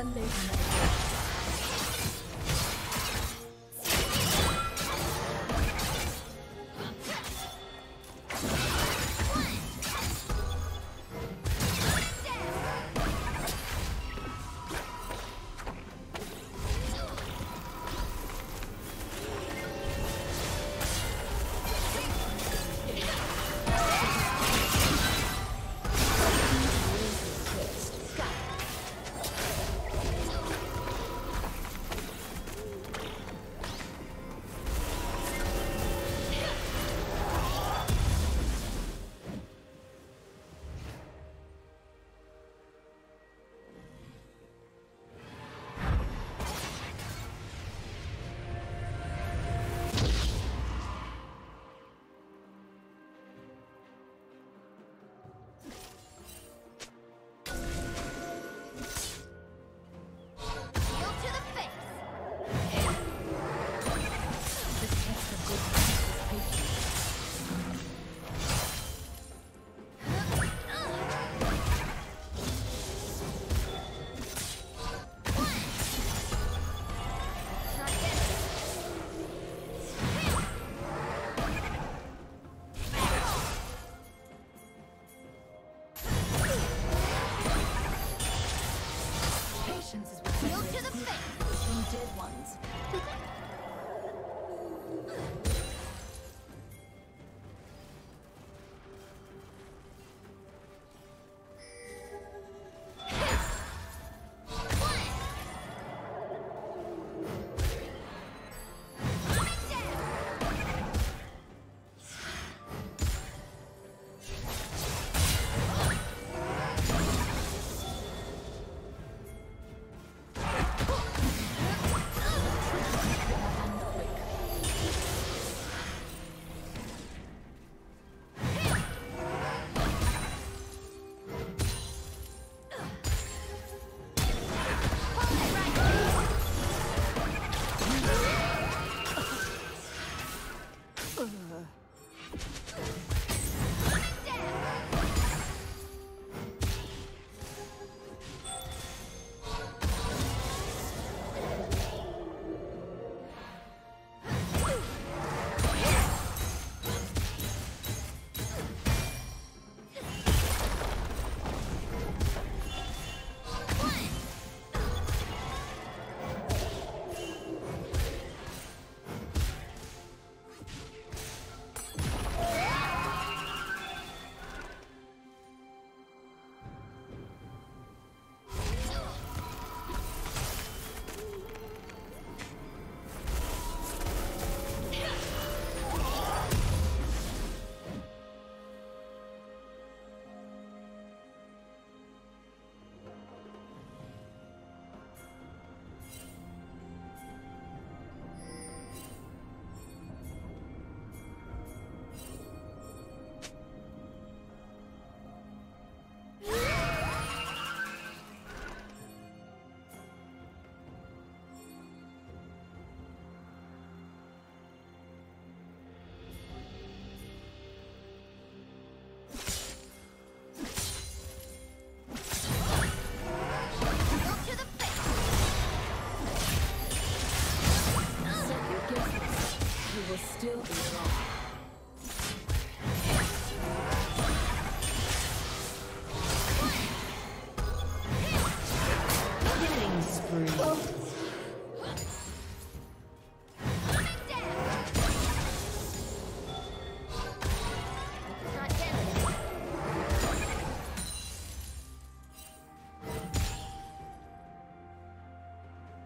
and they make it.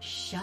Shut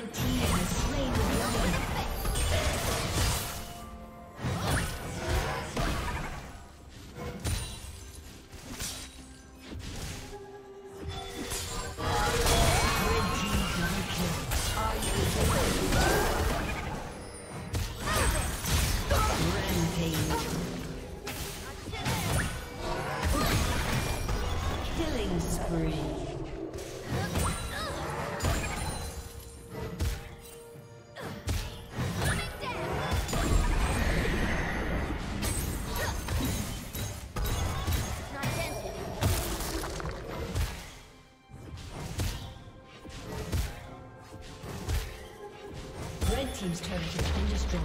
Red team has slain the enemy. Team's turret has been destroyed.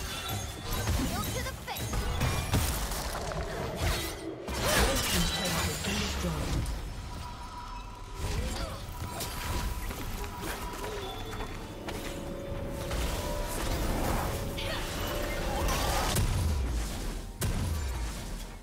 Red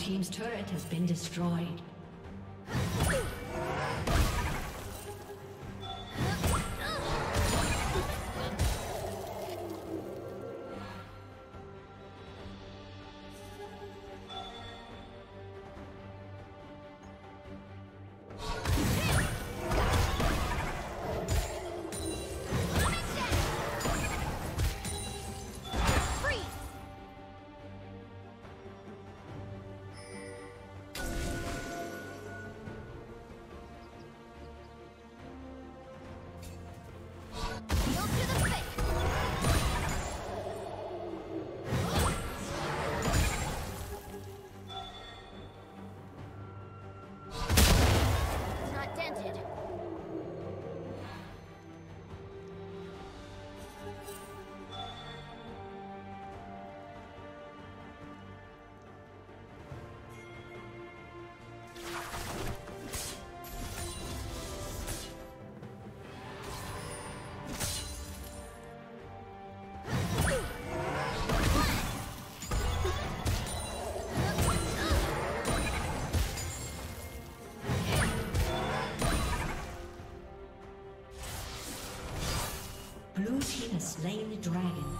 team's turret has been destroyed. Team's turret has been destroyed. Blue team has slain the dragon.